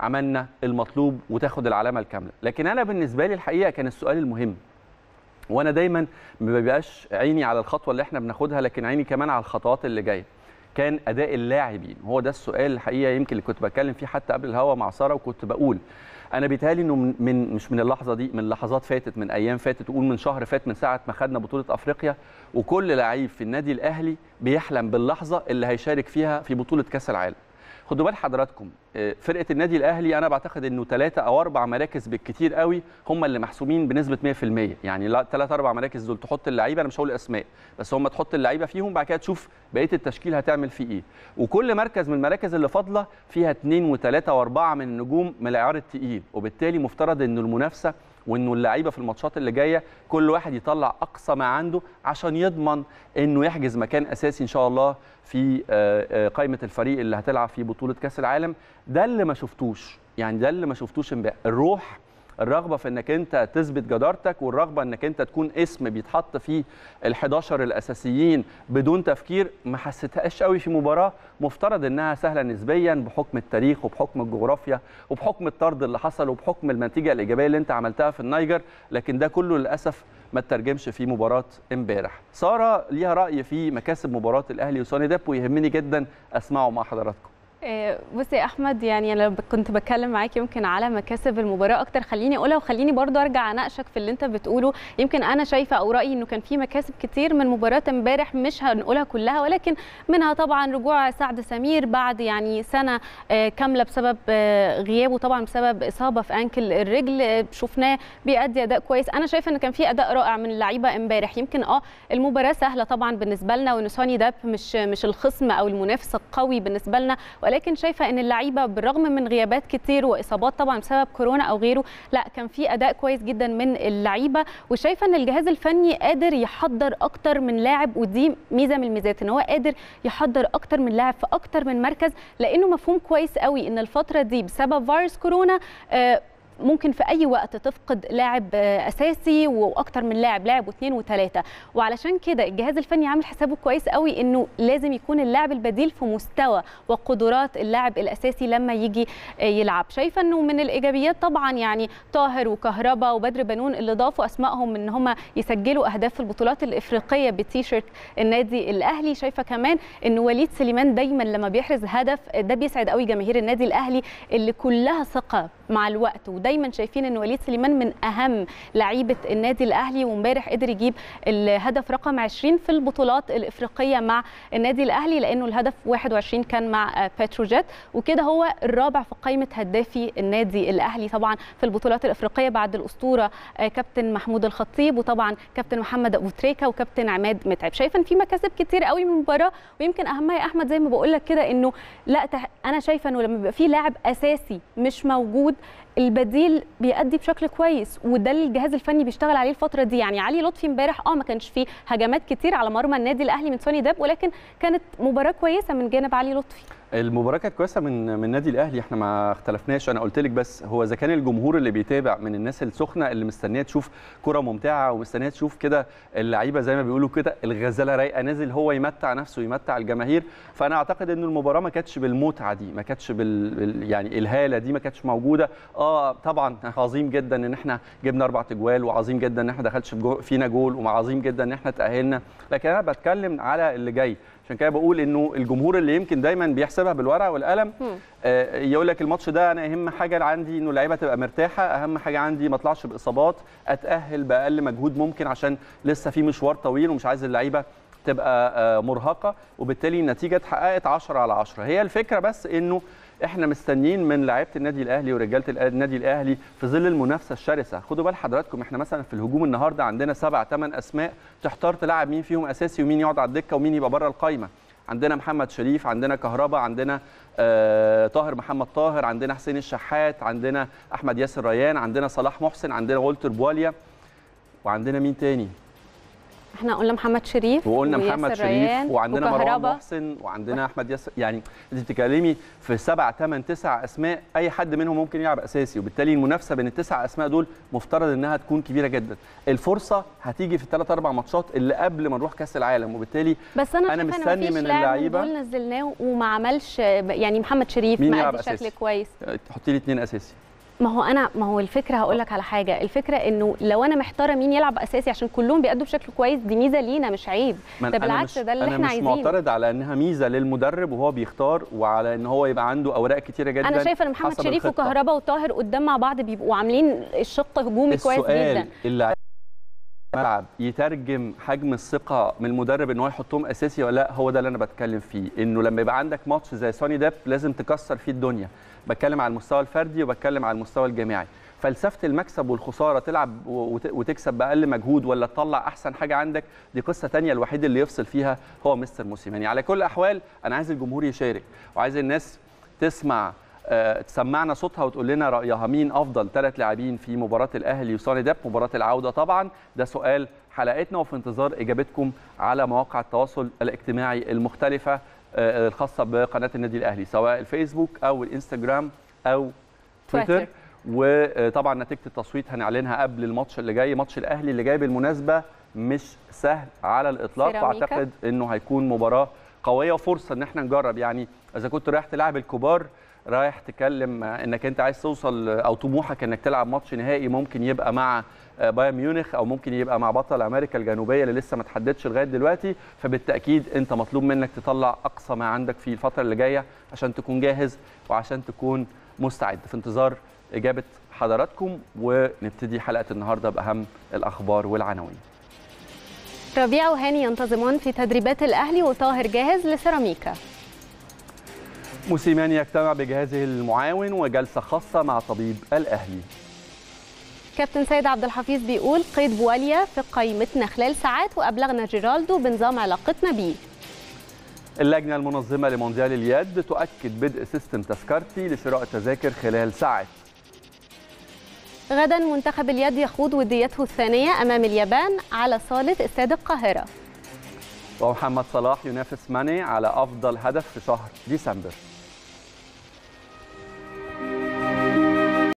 عملنا المطلوب وتاخد العلامه الكامله. لكن انا بالنسبه لي الحقيقه كان السؤال المهم، وانا دايما ما بيبقاش عيني على الخطوه اللي احنا بناخدها، لكن عيني كمان على الخطوات اللي جايه، كان اداء اللاعبين. هو ده السؤال الحقيقه يمكن اللي كنت بتكلم فيه حتى قبل الهوا مع ساره، وكنت بقول انا بيتهيألي انه مش من اللحظه دي، من لحظات فاتت، من ايام فاتت، وقول من شهر فات، من ساعه ما خدنا بطوله افريقيا، وكل لعيب في النادي الاهلي بيحلم باللحظه اللي هيشارك فيها في بطوله كاس العالم. خدوا بال حضراتكم، فرقه النادي الاهلي انا بعتقد انه 3 أو 4 مراكز بالكتير قوي هم اللي محسومين بنسبه 100%، يعني 3 أو 4 مراكز دول تحط اللعيبه، انا مش هقول اسماء، بس هم تحط اللعيبه فيهم، بعد كده تشوف بقيه التشكيل هتعمل فيه ايه، وكل مركز من المراكز اللي فاضله فيها 2 و3 و4 من النجوم من العيار الثقيل، وبالتالي مفترض انه المنافسه وانه اللعيبه في الماتشات اللي جايه كل واحد يطلع اقصى ما عنده عشان يضمن انه يحجز مكان اساسي ان شاء الله في قائمه الفريق اللي هتلعب في بطوله كاس العالم. ده اللي ما شفتوش، يعني ده اللي ما شفتوش امبارح، الروح، الرغبه في انك انت تثبت جدارتك، والرغبه انك انت تكون اسم بيتحط فيه ال11 الاساسيين بدون تفكير، ما حسيتهاش قوي في مباراه مفترض انها سهله نسبيا بحكم التاريخ وبحكم الجغرافيا وبحكم الطرد اللي حصل وبحكم النتيجه الايجابيه اللي انت عملتها في النيجر، لكن ده كله للاسف ما ترجمش في مباراه امبارح. ساره ليها راي في مكاسب مباراه الاهلي وسونيديب، ويهمني جدا اسمعه مع حضراتكم. بصي يا احمد، يعني انا كنت بتكلم معاك يمكن على مكاسب المباراه اكتر، خليني اقولها وخليني برضه ارجع اناقشك في اللي انت بتقوله. يمكن انا شايفه او رايي انه كان في مكاسب كتير من مباراه امبارح، مش هنقولها كلها، ولكن منها طبعا رجوع سعد سمير بعد يعني سنه كامله بسبب غيابه، طبعا بسبب اصابه في انكل الرجل، شفناه بيأدي اداء كويس. انا شايفه ان كان في اداء رائع من اللعيبه امبارح. يمكن المباراه سهله طبعا بالنسبه لنا، وان سونيديب مش الخصم او المنافس القوي بالنسبه لنا، لكن شايفه ان اللعيبه بالرغم من غيابات كتير واصابات طبعا بسبب كورونا او غيره، لا كان في اداء كويس جدا من اللعيبه، وشايفه ان الجهاز الفني قادر يحضر اكتر من لاعب، ودي ميزه من الميزات ان هو قادر يحضر اكتر من لاعب في اكتر من مركز، لانه مفهوم كويس قوي ان الفتره دي بسبب فيروس كورونا ممكن في اي وقت تفقد لاعب اساسي واكتر من لاعب و2 و3، وعلشان كده الجهاز الفني عامل حسابه كويس قوي انه لازم يكون اللاعب البديل في مستوى وقدرات اللاعب الاساسي لما يجي يلعب. شايفه انه من الايجابيات طبعا يعني طاهر وكهربا وبدر بنون اللي ضافوا اسمائهم ان هم يسجلوا اهداف في البطولات الافريقيه بتيشيرت النادي الاهلي. شايفه كمان ان وليد سليمان دايما لما بيحرز هدف ده بيسعد قوي جماهير النادي الاهلي اللي كلها ثقه مع الوقت، دايما شايفين ان وليد سليمان من اهم لعيبه النادي الاهلي، وامبارح قدر يجيب الهدف رقم 20 في البطولات الافريقيه مع النادي الاهلي، لانه الهدف 21 كان مع بتروجيت، وكده هو الرابع في قائمه هدافي النادي الاهلي طبعا في البطولات الافريقيه بعد الاسطوره كابتن محمود الخطيب، وطبعا كابتن محمد أبو تريكة وكابتن عماد متعب. شايفه ان في مكاسب كتير قوي من المباراه، ويمكن اهمها يا احمد زي ما بقول لك كده انه لا انا شايفه انه لما بيبقى في لاعب اساسي مش موجود البديل بيأدي بشكل كويس، وده الجهاز الفني بيشتغل عليه الفتره دي. يعني علي لطفي امبارح ما كانش فيه هجمات كتير على مرمى النادي الاهلي من سونيديب، ولكن كانت مباراه كويسه من جانب علي لطفي. المباراه كانت كويسه من النادي الاهلي، احنا ما اختلفناش، انا قلت لك بس هو اذا كان الجمهور اللي بيتابع من الناس السخنه اللي مستنيه تشوف كره ممتعه ومستنيه تشوف كده اللعيبه زي ما بيقولوا كده الغزاله رايقه، نازل هو يمتع نفسه يمتع الجماهير، فانا اعتقد ان المباراه ما كانتش بالمتعه دي، ما كانتش يعني الهاله دي ما كانتش موجوده. طبعا عظيم جدا ان احنا جبنا 4 أجوال، وعظيم جدا ان احنا دخلش فينا جول، وعظيم جدا ان احنا تأهلنا، لكن انا بتكلم على اللي جاي. عشان كده بقول انه الجمهور اللي يمكن دايما بيحسبها بالورقه والقلم يقول لك الماتش ده انا اهم حاجه عندي انه اللعيبه تبقى مرتاحه، اهم حاجه عندي ما اطلعش باصابات، اتاهل باقل مجهود ممكن عشان لسه في مشوار طويل ومش عايز اللعيبه تبقى مرهقه، وبالتالي النتيجه اتحققت 10/10. هي الفكره بس انه احنا مستنيين من لعيبه النادي الاهلي ورجاله النادي الاهلي في ظل المنافسه الشرسه. خدوا بال حضراتكم، احنا مثلا في الهجوم النهارده عندنا 7 أو 8 اسماء، تحتار تلعب مين فيهم اساسي ومين يقعد على الدكه ومين يبقى بره القايمه. عندنا محمد شريف، عندنا كهربا، عندنا طاهر محمد طاهر، عندنا حسين الشحات، عندنا احمد ياسر ريان، عندنا صلاح محسن، عندنا والتر بواليا، وعندنا مين تاني؟ احنا قلنا محمد شريف وقلنا محمد شريف وعندنا مروان محسن وعندنا احمد ياسر. يعني انت بتتكلمي في 7 8 9 اسماء اي حد منهم ممكن يلعب اساسي، وبالتالي المنافسه بين ال9 اسماء دول مفترض انها تكون كبيره جدا. الفرصه هتيجي في ال3 4 ماتشات اللي قبل ما نروح كاس العالم، وبالتالي بس انا مستني من اللعيبه دول نزلناه وما عملش. يعني محمد شريف ما ادى شكل كويس، تحطي لي 2 اساسي. ما هو الفكره هقول لك على حاجه، الفكره انه لو انا محتاره مين يلعب اساسي عشان كلهم بيأدوا بشكل كويس دي ميزه لينا مش عيب. ده بالعكس ده اللي احنا عايزينه. انا مش معترض على انها ميزه للمدرب وهو بيختار وعلى ان هو يبقى عنده اوراق كتيره جدا. انا شايفه ان محمد شريف وكهربا وطاهر قدام مع بعض بيبقوا عاملين الشق هجومي كويس جدا. السؤال الملعب يترجم حجم الثقه من المدرب ان هو يحطهم اساسي ولا لا، هو ده اللي انا بتكلم فيه. انه لما يبقى عندك ماتش زي سونيديب لازم تكسر فيه الدنيا، بتكلم على المستوى الفردي وبتكلم على المستوى الجماعي. فلسفه المكسب والخساره، تلعب وتكسب باقل مجهود ولا تطلع احسن حاجه عندك، دي قصه ثانيه. الوحيد اللي يفصل فيها هو مستر موسيماني. يعني على كل الاحوال انا عايز الجمهور يشارك وعايز الناس تسمع، تسمعنا صوتها وتقول لنا رايها مين افضل 3 لاعبين في مباراه الاهلي وسونيديب، مباراه العوده. طبعا ده سؤال حلقتنا، وفي انتظار اجابتكم على مواقع التواصل الاجتماعي المختلفه الخاصه بقناه النادي الاهلي، سواء الفيسبوك او الانستجرام او تويتر. وطبعا نتيجه التصويت هنعلنها قبل الماتش اللي جاي، ماتش الاهلي اللي جاي بالمناسبه مش سهل على الاطلاق، واعتقد انه هيكون مباراه قويه وفرصه ان احنا نجرب. يعني اذا كنت رايح تلعب الكبار، رايح تكلم انك انت عايز توصل او طموحك انك تلعب ماتش نهائي ممكن يبقى مع بايرن ميونخ او ممكن يبقى مع بطل امريكا الجنوبيه اللي لسه ما تحددش لغايه دلوقتي، فبالتاكيد انت مطلوب منك تطلع اقصى ما عندك في الفتره اللي جايه عشان تكون جاهز وعشان تكون مستعد. في انتظار اجابه حضراتكم، ونبتدي حلقه النهارده باهم الاخبار والعناوين. ربيع وهاني ينتظمون في تدريبات الاهلي، وطاهر جاهز لسيراميكا. موسيماني يجتمع بجهازه المعاون وجلسة خاصة مع طبيب الأهلي. كابتن سيد عبد الحفيظ بيقول قيد بواليا في قائمتنا خلال ساعات، وأبلغنا جيرالدو بنظام علاقتنا بيه. اللجنة المنظمة لمونديال اليد تؤكد بدء سيستم تذكرتي لشراء التذاكر خلال ساعات. غدا منتخب اليد يخوض وديته الثانية أمام اليابان على صالة استاد القاهرة. ومحمد صلاح ينافس ماني على أفضل هدف في شهر ديسمبر.